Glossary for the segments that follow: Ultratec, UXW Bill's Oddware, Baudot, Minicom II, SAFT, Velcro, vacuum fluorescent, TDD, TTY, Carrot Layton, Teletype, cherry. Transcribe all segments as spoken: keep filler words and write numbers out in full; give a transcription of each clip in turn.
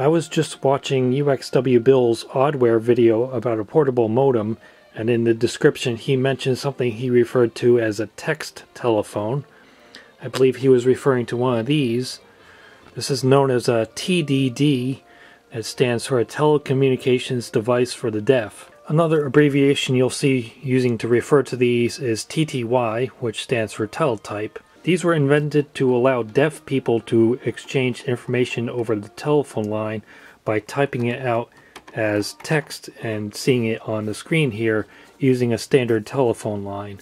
I was just watching U X W Bill's Oddware video about a portable modem, and in the description he mentioned something he referred to as a text telephone. I believe he was referring to one of these. This is known as a T D D. It stands for a telecommunications device for the deaf. Another abbreviation you'll see using to refer to these is T T Y, which stands for Teletype. These were invented to allow deaf people to exchange information over the telephone line by typing it out as text and seeing it on the screen here using a standard telephone line.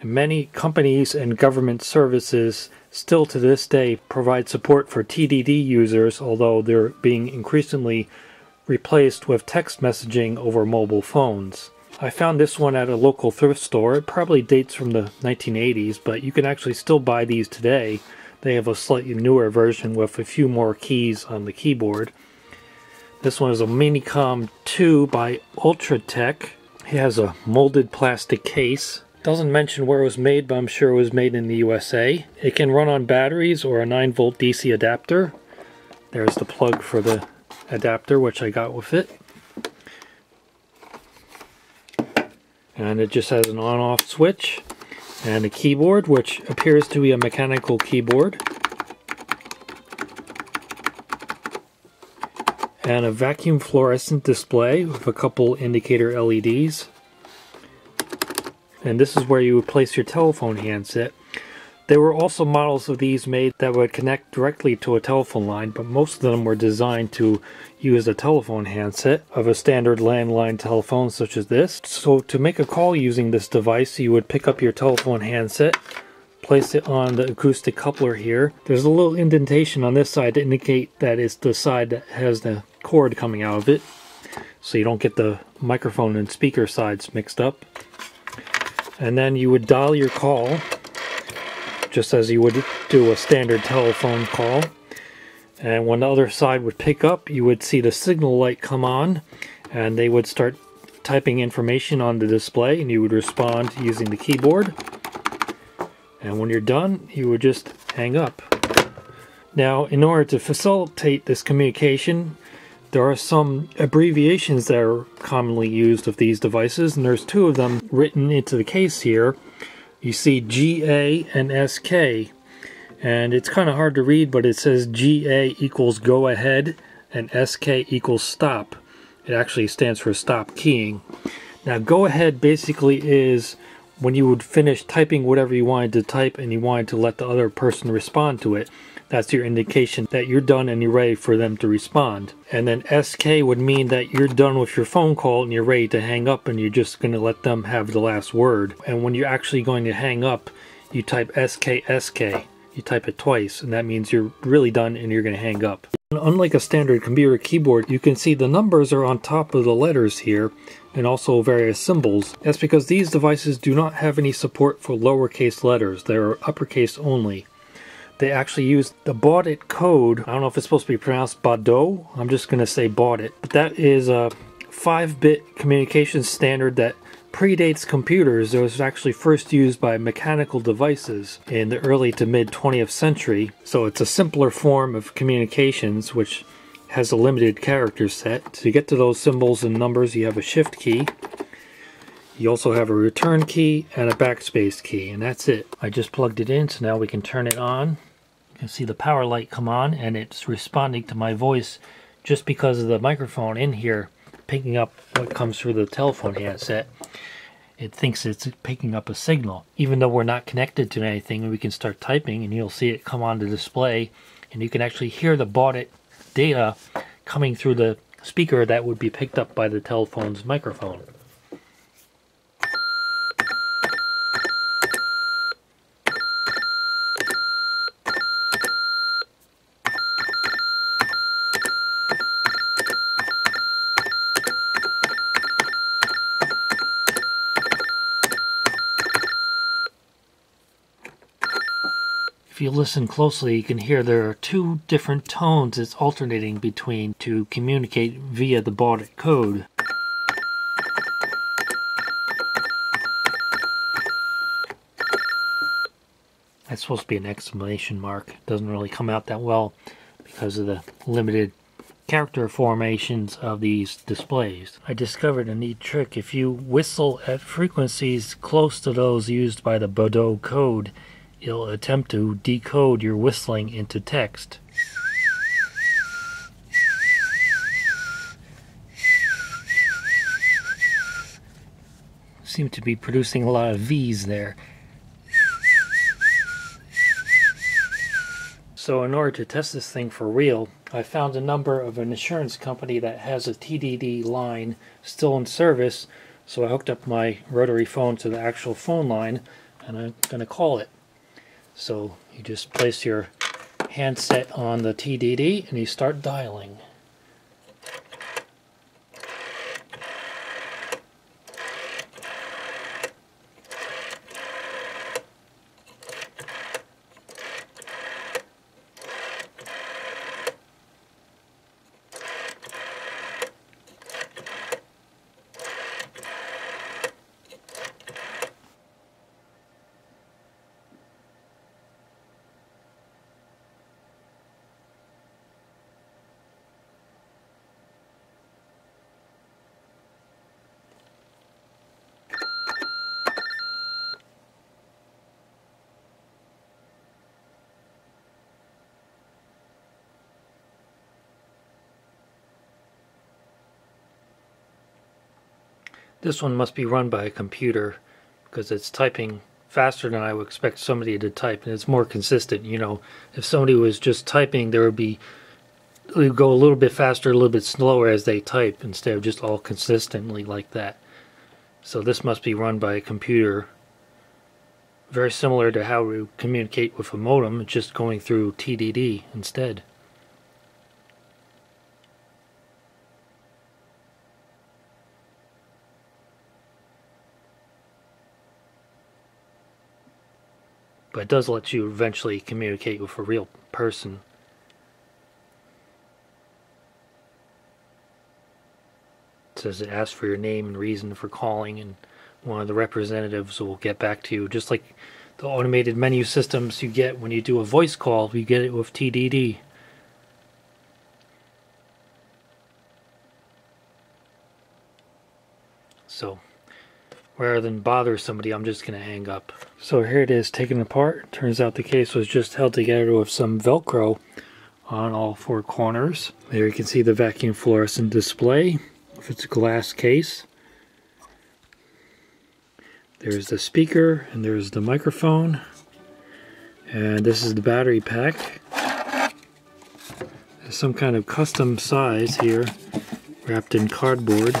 And many companies and government services still to this day provide support for T D D users, although they're being increasingly replaced with text messaging over mobile phones. I found this one at a local thrift store. It probably dates from the nineteen eighties, but you can actually still buy these today. They have a slightly newer version with a few more keys on the keyboard. This one is a Minicom two by Ultratec. It has a molded plastic case. Doesn't mention where it was made, but I'm sure it was made in the U S A. It can run on batteries or a nine volt D C adapter. There's the plug for the adapter, which I got with it. And it just has an on-off switch and a keyboard, which appears to be a mechanical keyboard, and a vacuum fluorescent display with a couple indicator L E Ds. And this is where you would place your telephone handset. There were also models of these made that would connect directly to a telephone line, but most of them were designed to use a telephone handset of a standard landline telephone such as this. So to make a call using this device, you would pick up your telephone handset, place it on the acoustic coupler here. There's a little indentation on this side to indicate that it's the side that has the cord coming out of it, so you don't get the microphone and speaker sides mixed up. And then you would dial your call, just as you would do a standard telephone call. And when the other side would pick up, you would see the signal light come on, and they would start typing information on the display, and you would respond using the keyboard. And when you're done, you would just hang up. Now, in order to facilitate this communication, there are some abbreviations that are commonly used of these devices, and there's two of them written into the case here. You see G A and S K, and it's kind of hard to read, but it says G A equals go ahead and S K equals stop. It actually stands for stop keying. Now, go ahead basically is when you would finish typing whatever you wanted to type and you wanted to let the other person respond to it. That's your indication that you're done and you're ready for them to respond. And then S K would mean that you're done with your phone call and you're ready to hang up, and you're just going to let them have the last word. And when you're actually going to hang up, you type S K S K. You type it twice, and that means you're really done and you're going to hang up. And unlike a standard computer keyboard, you can see the numbers are on top of the letters here, and also various symbols. That's because these devices do not have any support for lowercase letters. They are uppercase only. They actually use the Baudot code. I don't know if it's supposed to be pronounced Baudot. I'm just going to say Baudot. But that is a five bit communication standard that predates computers. It was actually first used by mechanical devices in the early to mid twentieth century. So it's a simpler form of communications, which has a limited character set. To get to those symbols and numbers, you have a shift key. You also have a return key and a backspace key, and that's it. I just plugged it in, so now we can turn it on. You can see the power light come on, and it's responding to my voice just because of the microphone in here picking up what comes through the telephone handset. It thinks it's picking up a signal. Even though we're not connected to anything, we can start typing, and you'll see it come on the display, and you can actually hear the Baudot data coming through the speaker that would be picked up by the telephone's microphone. If you listen closely, you can hear there are two different tones it's alternating between to communicate via the Baudot code. That's supposed to be an exclamation mark. It doesn't really come out that well because of the limited character formations of these displays. I discovered a neat trick. If you whistle at frequencies close to those used by the Baudot code, it'll attempt to decode your whistling into text. Seem to be producing a lot of V's there. So in order to test this thing for real, I found a number of an insurance company that has a T D D line still in service, so I hooked up my rotary phone to the actual phone line, and I'm going to call it. So you just place your handset on the T D D and you start dialing. This one must be run by a computer because it's typing faster than I would expect somebody to type, and it's more consistent. You know, if somebody was just typing, there would be, it would go a little bit faster, a little bit slower as they type, instead of just all consistently like that. So this must be run by a computer, very similar to how we communicate with a modem, just going through T D D instead. But it does let you eventually communicate with a real person. It says it asks for your name and reason for calling, and one of the representatives will get back to you. Just like the automated menu systems you get when you do a voice call, you get it with T D D. So rather than bother somebody, I'm just going to hang up. So here it is, taken apart. Turns out the case was just held together with some Velcro on all four corners. There you can see the vacuum fluorescent display with its glass case. There's the speaker, and there's the microphone. And this is the battery pack. There's some kind of custom size here, wrapped in cardboard.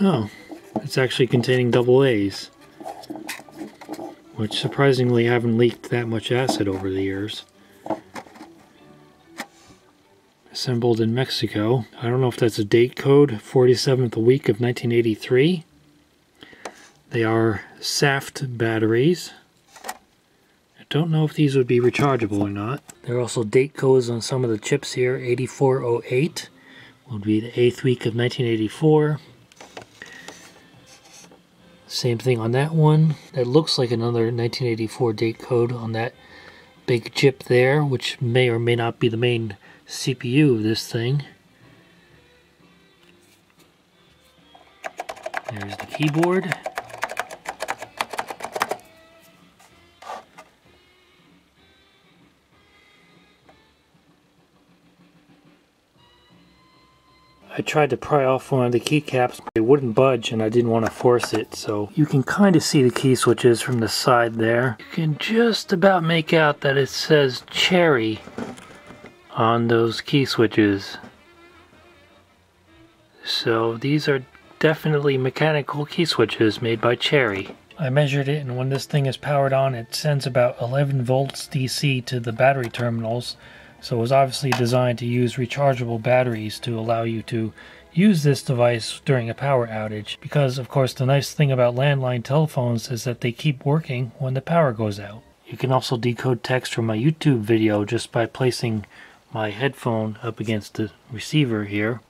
Oh, it's actually containing double A's, which surprisingly haven't leaked that much acid over the years. Assembled in Mexico. I don't know if that's a date code, forty-seventh week of nineteen eighty-three. They are SAFT batteries. I don't know if these would be rechargeable or not. There are also date codes on some of the chips here. eighty-four oh eight would be the eighth week of nineteen eighty-four. Same thing on that one. That looks like another nineteen eighty-four date code on that big chip there, which may or may not be the main C P U of this thing. There's the keyboard. I tried to pry off one of the keycaps, but it wouldn't budge and I didn't want to force it, so you can kind of see the key switches from the side there. You can just about make out that it says Cherry on those key switches. So these are definitely mechanical key switches made by Cherry. I measured it, and when this thing is powered on, it sends about eleven volts D C to the battery terminals. So it was obviously designed to use rechargeable batteries to allow you to use this device during a power outage. Because, of course, the nice thing about landline telephones is that they keep working when the power goes out. You can also decode text from my YouTube video just by placing my headphone up against the receiver here.